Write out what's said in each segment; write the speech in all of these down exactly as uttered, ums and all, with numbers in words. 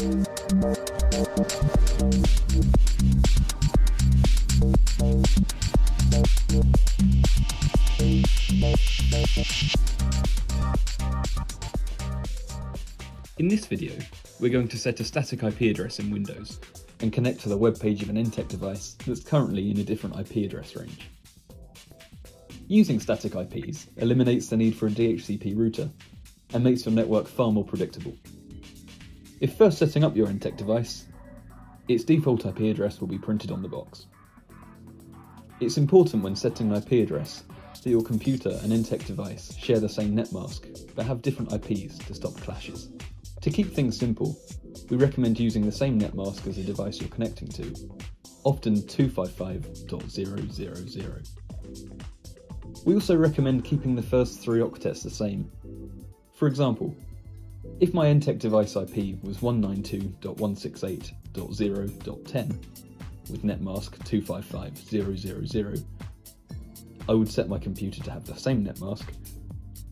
In this video, we're going to set a static I P address in Windows and connect to the web page of an ENTTEC device that's currently in a different I P address range. Using static I Ps eliminates the need for a D H C P router and makes your network far more predictable. If first setting up your ENTTEC device, its default I P address will be printed on the box. It's important when setting an I P address that your computer and ENTTEC device share the same netmask but have different I Ps to stop clashes. To keep things simple, we recommend using the same netmask as the device you're connecting to, often two fifty-five dot zero dot zero dot zero. We also recommend keeping the first three octets the same. For example, if my ENTTEC device I P was one ninety-two dot one sixty-eight dot zero dot ten with netmask two fifty-five dot zero dot zero dot zero, I would set my computer to have the same netmask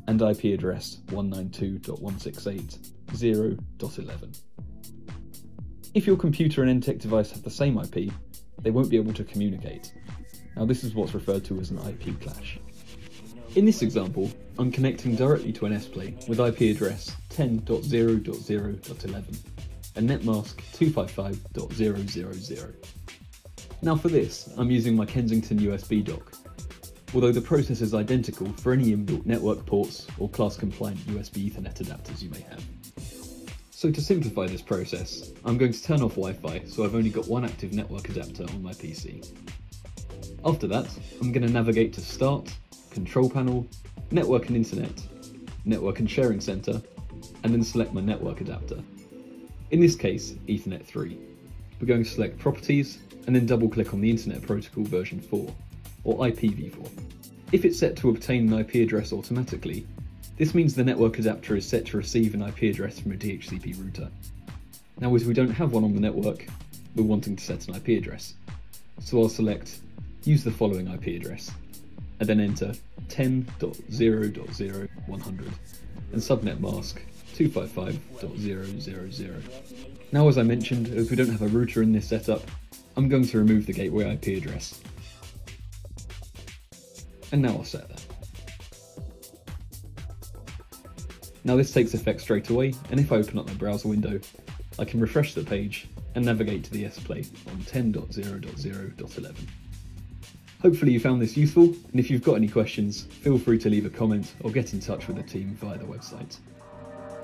and I P address one ninety-two dot one sixty-eight dot zero dot eleven. If your computer and ENTTEC device have the same I P, they won't be able to communicate. Now this is what's referred to as an I P clash. In this example, I'm connecting directly to an S-Play with I P address ten dot zero dot zero dot eleven and netmask two fifty-five dot zero dot zero dot zero. Now for this, I'm using my Kensington U S B dock, although the process is identical for any inbuilt network ports or class-compliant U S B Ethernet adapters you may have. So to simplify this process, I'm going to turn off Wi-Fi so I've only got one active network adapter on my P C. After that, I'm going to navigate to Start, Control Panel, Network and Internet, Network and Sharing Center, and then select my network adapter. In this case, Ethernet three. We're going to select Properties, and then double-click on the Internet Protocol version four. Or I P v four. If it's set to obtain an I P address automatically, this means the network adapter is set to receive an I P address from a D H C P router. Now, as we don't have one on the network, we're wanting to set an I P address. So I'll select Use the following I P address, and then enter ten dot zero dot zero dot one hundred and subnet mask two fifty-five dot zero dot zero dot zero. Now, as I mentioned, as we don't have a router in this setup, I'm going to remove the gateway I P address. And now I'll set that. Now this takes effect straight away, and if I open up my browser window, I can refresh the page and navigate to the S-Play on ten dot zero dot zero dot eleven. Hopefully you found this useful, and if you've got any questions, feel free to leave a comment or get in touch with the team via the website.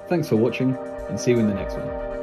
Thanks for watching, and see you in the next one.